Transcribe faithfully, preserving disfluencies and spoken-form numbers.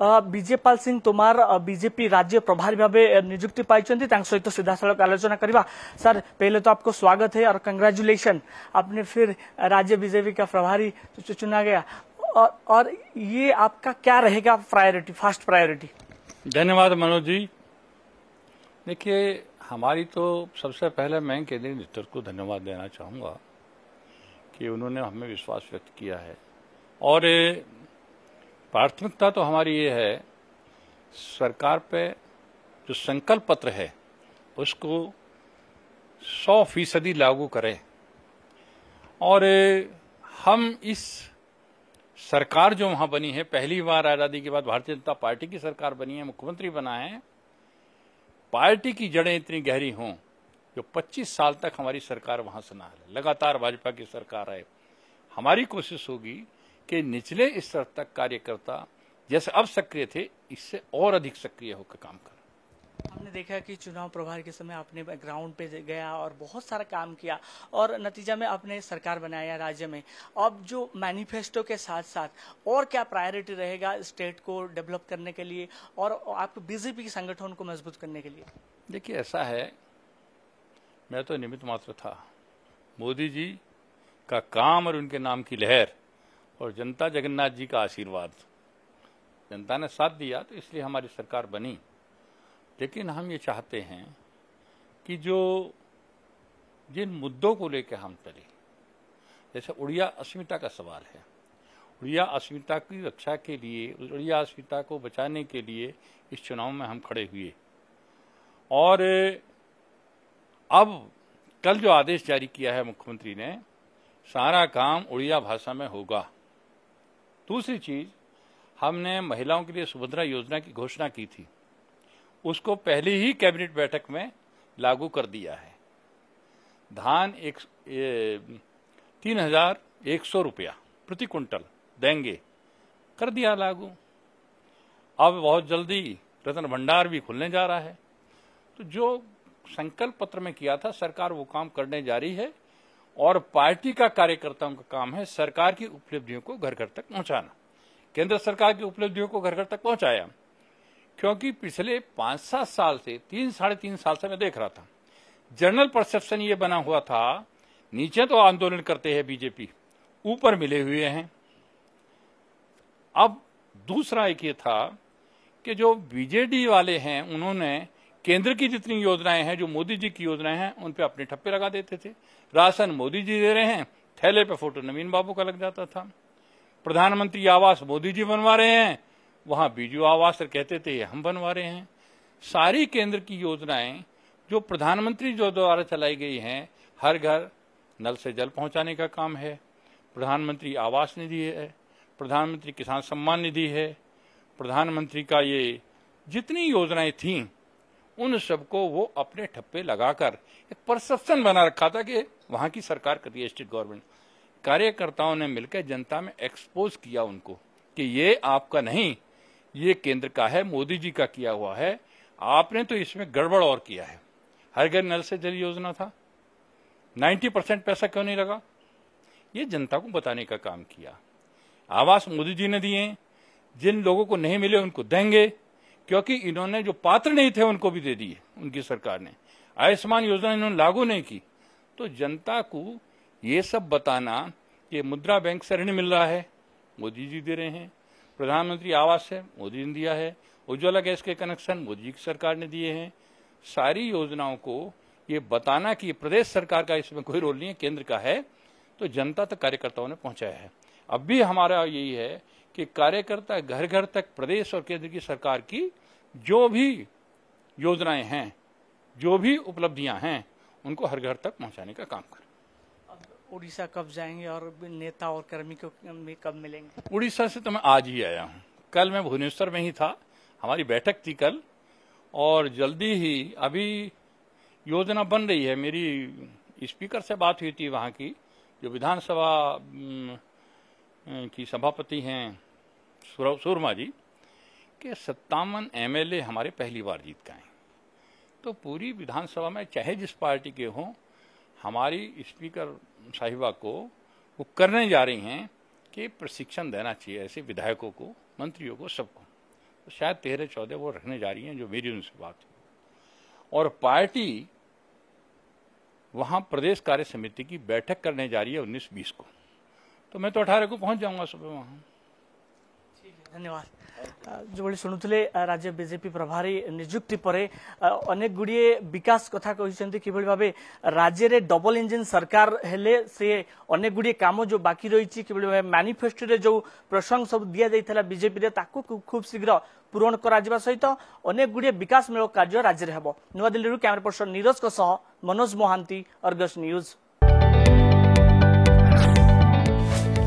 बीजेपाल Singh Tomar BJP राज्य प्रभारी भाव नियुक्ति पाई सहित सीधा साल आलोचना करवा। सर, पहले तो आपको स्वागत है और कंग्रेचुलेशन, आपने फिर राज्य बीजेपी का प्रभारी चुना गया। और, और ये आपका क्या रहेगा प्रायोरिटी, फर्स्ट प्रायोरिटी? धन्यवाद मनोज जी। देखिए, हमारी तो सबसे पहले मैं केंद्रीय नेतृत्व को धन्यवाद देना चाहूँगा कि उन्होंने हमें विश्वास व्यक्त किया है। और प्राथमिकता तो हमारी ये है सरकार पे जो संकल्प पत्र है उसको सौ फीसदी लागू करें। और हम इस सरकार जो वहाँ बनी है, पहली बार आज़ादी के बाद भारतीय जनता पार्टी की सरकार बनी है, मुख्यमंत्री बना है, पार्टी की जड़ें इतनी गहरी हों जो पच्चीस साल तक हमारी सरकार वहाँ सना है, लगातार भाजपा की सरकार है। हमारी कोशिश होगी कि निचले स्तर तक कार्यकर्ता जैसे अब सक्रिय थे, इससे और अधिक सक्रिय होकर काम करें। हमने देखा कि चुनाव प्रभारी के समय आपने ग्राउंड पे गया और बहुत सारा काम किया और नतीजा में आपने सरकार बनाया राज्य में। अब जो मैनिफेस्टो के साथ साथ और क्या प्रायोरिटी रहेगा स्टेट को डेवलप करने के लिए और आपको बीजेपी के संगठन को मजबूत करने के लिए? देखिए, ऐसा है, मैं तो निमित्त मात्र था। मोदी जी का काम और उनके नाम की लहर और जनता जगन्नाथ जी का आशीर्वाद, जनता ने साथ दिया तो इसलिए हमारी सरकार बनी। लेकिन हम ये चाहते हैं कि जो जिन मुद्दों को लेकर हम चले, जैसे उड़िया अस्मिता का सवाल है, उड़िया अस्मिता की रक्षा के लिए, उड़िया अस्मिता को बचाने के लिए इस चुनाव में हम खड़े हुए। और अब कल जो आदेश जारी किया है मुख्यमंत्री ने, सारा काम उड़िया भाषा में होगा। दूसरी चीज, हमने महिलाओं के लिए सुभद्रा योजना की घोषणा की थी, उसको पहले ही कैबिनेट बैठक में लागू कर दिया है। धान एक तीन हजार एक सौ रुपया प्रति कुंटल देंगे, कर दिया लागू। अब बहुत जल्दी रत्न भंडार भी खुलने जा रहा है। तो जो संकल्प पत्र में किया था सरकार वो काम करने जा रही है। और पार्टी का कार्यकर्ताओं का काम है सरकार की उपलब्धियों को घर घर तक पहुंचाना। केंद्र सरकार की उपलब्धियों को घर घर तक पहुंचाया, क्योंकि पिछले पांच सात साल से, तीन साढ़े तीन साल से मैं देख रहा था, जनरल परसेप्शन ये बना हुआ था, नीचे तो आंदोलन करते हैं बीजेपी, ऊपर मिले हुए हैं। अब दूसरा एक ये था कि जो बीजेडी वाले हैं उन्होंने केंद्र की जितनी योजनाएं हैं, जो मोदी जी की योजनाएं हैं, उन पे अपने ठप्पे लगा देते थे। राशन मोदी जी दे रहे हैं, थैले पे फोटो नवीन बाबू का लग जाता था। प्रधानमंत्री आवास मोदी जी बनवा रहे हैं, वहां बीजू आवास सर कहते थे हम बनवा रहे हैं। सारी केंद्र की योजनाएं जो प्रधानमंत्री जो द्वारा चलाई गई हैं, हर घर नल से जल पहुंचाने का काम है, प्रधानमंत्री आवास निधि है, प्रधानमंत्री किसान सम्मान निधि है, प्रधानमंत्री का ये जितनी योजनाएं थी उन सबको वो अपने ठप्पे लगाकर एक परसेप्शन बना रखा था कि वहां की सरकार कर रही है स्टेट गवर्नमेंट। कार्यकर्ताओं ने मिलकर जनता में एक्सपोज किया उनको कि ये आपका नहीं, ये केंद्र का है, मोदी जी का किया हुआ है, आपने तो इसमें गड़बड़ और किया है। हर घर नल से जल योजना था, नब्बे परसेंट पैसा क्यों नहीं लगा, ये जनता को बताने का काम किया। आवास मोदी जी ने दिए, जिन लोगों को नहीं मिले उनको देंगे, क्योंकि इन्होंने जो पात्र नहीं थे उनको भी दे दिए उनकी सरकार ने। आयुष्मान योजना इन्होंने लागू नहीं की। तो जनता को ये सब बताना कि मुद्रा बैंक से ऋण मिल रहा है, मोदी जी दे रहे हैं, प्रधानमंत्री आवास है मोदी ने दिया है, उज्ज्वला गैस के कनेक्शन मोदी जी की सरकार ने दिए हैं। सारी योजनाओं को ये बताना कि प्रदेश सरकार का इसमें कोई रोल नहीं है, केंद्र का है, तो जनता तक कार्यकर्ताओं ने पहुंचाया है। अब भी हमारा यही है कि कार्यकर्ता घर घर तक प्रदेश और केंद्र की सरकार की जो भी योजनाएं हैं, जो भी उपलब्धियां हैं, उनको हर घर तक पहुंचाने का काम करें। अब उड़ीसा कब जाएंगे और नेता और कर्मी को कब मिलेंगे? उड़ीसा से तो मैं आज ही आया हूं, कल मैं भुवनेश्वर में ही था, हमारी बैठक थी कल। और जल्दी ही अभी योजना बन रही है, मेरी स्पीकर से बात हुई थी वहाँ की जो विधानसभा की सभापति हैं सुरभ सूर्मा जी, के सत्तावन एमएलए हमारे पहली बार जीत गए। तो पूरी विधानसभा में चाहे जिस पार्टी के हों, हमारी स्पीकर साहिबा को वो करने जा रही हैं कि प्रशिक्षण देना चाहिए ऐसे विधायकों को, मंत्रियों को, सबको। शायद तेरह चौदह वो रखने जा रही हैं, जो मेरी उनसे बात हुई। और पार्टी वहाँ प्रदेश कार्य समिति की बैठक करने जा रही है उन्नीस बीस को, तो मैं तो अठारह को पहुँच जाऊँगा सुबह वहाँ। धन्यवाद। जो शुणुले राज्य बीजेपी प्रभारी निजुक्ति परे अनेक गुड़िए विकास कथा कहते कि भाव राज्य रे डबल इंजिन सरकार हेले से अनेक गुड़िए काम जो बाकी रही कि मैनिफेस्टो रे जो प्रसंग सब दिया जाता बीजेपी खूब शीघ्र पूरण कर सहित अनेक गुड़िए विकासमूलक कार्य राज्य में हम। नवा Delhi camera person Neeraj Manoj Mohanty, Argus news.